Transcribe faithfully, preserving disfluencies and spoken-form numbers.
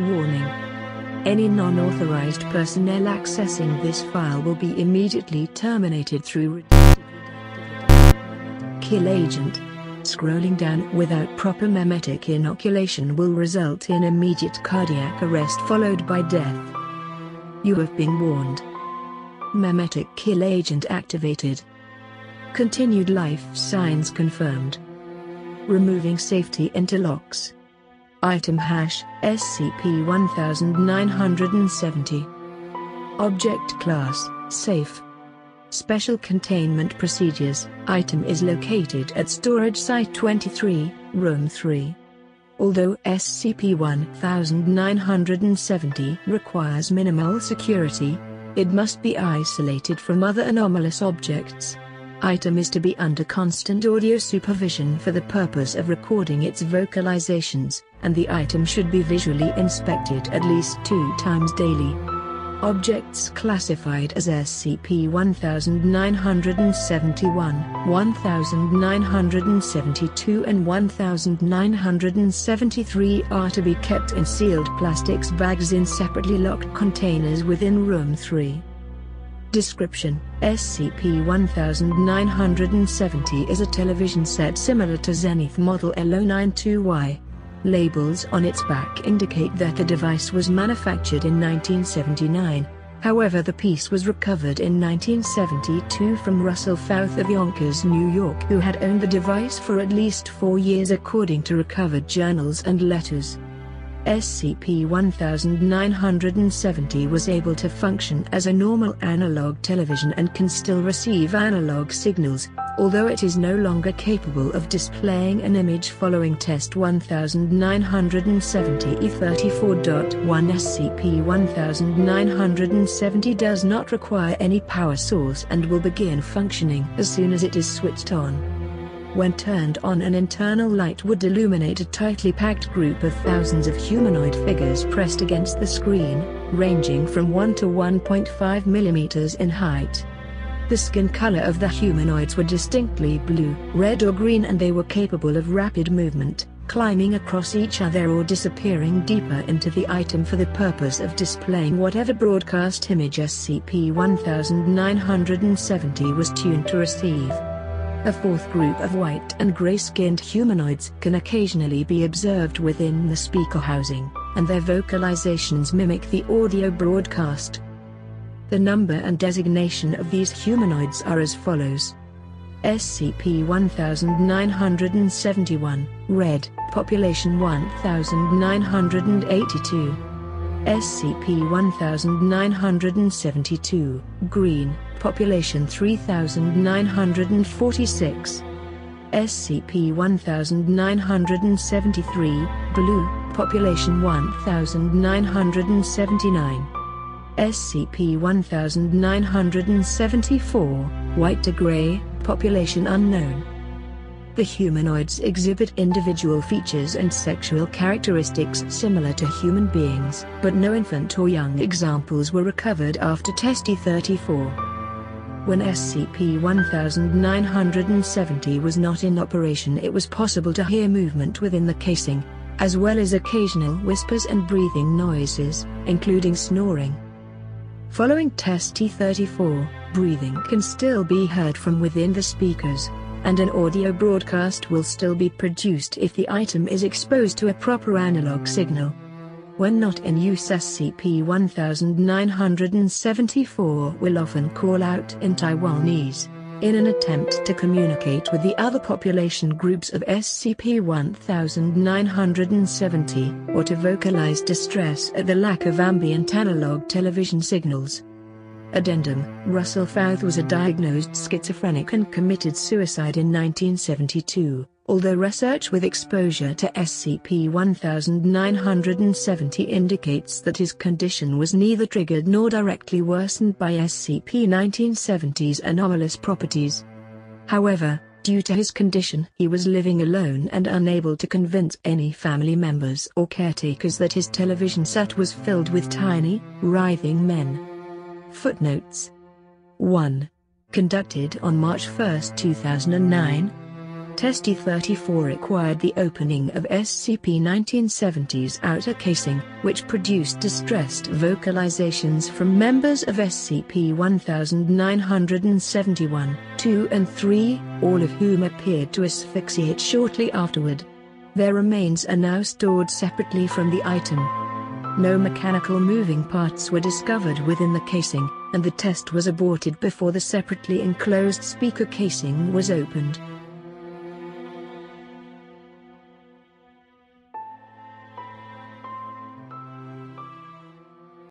Warning. Any non-authorized personnel accessing this file will be immediately terminated through Kill Agent. Scrolling down without proper memetic inoculation will result in immediate cardiac arrest followed by death. You have been warned. Memetic Kill Agent activated. Continued life signs confirmed. Removing safety interlocks. Item hash, S C P nineteen seventy. Object class, safe. Special containment procedures, item is located at storage site twenty-three, room three. Although S C P nineteen seventy requires minimal security, it must be isolated from other anomalous objects. Item is to be under constant audio supervision for the purpose of recording its vocalizations, and the item should be visually inspected at least two times daily. Objects classified as S C P nineteen seventy-one, nineteen seventy-two and nineteen seventy-three are to be kept in sealed plastics bags in separately locked containers within room three. Description: S C P nineteen seventy is a television set similar to Zenith Model L zero nine two Y. Labels on its back indicate that the device was manufactured in nineteen seventy-nine, however the piece was recovered in nineteen seventy-two from Russell Fouth of Yonkers, New York, who had owned the device for at least four years according to recovered journals and letters. S C P nineteen seventy was able to function as a normal analog television and can still receive analog signals, although it is no longer capable of displaying an image following test nineteen seventy E thirty-four point one. S C P nineteen seventy does not require any power source and will begin functioning as soon as it is switched on. When turned on, an internal light would illuminate a tightly packed group of thousands of humanoid figures pressed against the screen, ranging from one to one point five millimeters in height. The skin color of the humanoids were distinctly blue, red or green, and they were capable of rapid movement, climbing across each other or disappearing deeper into the item for the purpose of displaying whatever broadcast image S C P nineteen seventy was tuned to receive. A fourth group of white and gray-skinned humanoids can occasionally be observed within the speaker housing, and their vocalizations mimic the audio broadcast. The number and designation of these humanoids are as follows. S C P nineteen seventy-one, red, population one thousand nine hundred eighty-two. S C P nineteen seventy-two, green, population three thousand nine hundred forty-six. S C P nineteen seventy-three, blue, population one thousand nine hundred seventy-nine. S C P nineteen seventy-four, white to gray, population unknown. The humanoids exhibit individual features and sexual characteristics similar to human beings, but no infant or young examples were recovered after test E thirty-four. When S C P nineteen seventy was not in operation, it was possible to hear movement within the casing, as well as occasional whispers and breathing noises, including snoring. Following test E thirty-four, breathing can still be heard from within the speakers, and an audio broadcast will still be produced if the item is exposed to a proper analog signal. When not in use, S C P nineteen seventy-four will often call out in Taiwanese, in an attempt to communicate with the other population groups of S C P nineteen seventy, or to vocalize distress at the lack of ambient analog television signals. Addendum: Russell Fouth was a diagnosed schizophrenic and committed suicide in nineteen seventy-two, although research with exposure to S C P nineteen seventy indicates that his condition was neither triggered nor directly worsened by S C P nineteen seventy's anomalous properties. However, due to his condition, he was living alone and unable to convince any family members or caretakers that his television set was filled with tiny, writhing men. Footnotes. one. Conducted on March first two thousand nine. T S T thirty-four required the opening of S C P nineteen seventy's outer casing, which produced distressed vocalizations from members of S C P nineteen seventy-one, two and three, all of whom appeared to asphyxiate shortly afterward. Their remains are now stored separately from the item. No mechanical moving parts were discovered within the casing, and the test was aborted before the separately enclosed speaker casing was opened.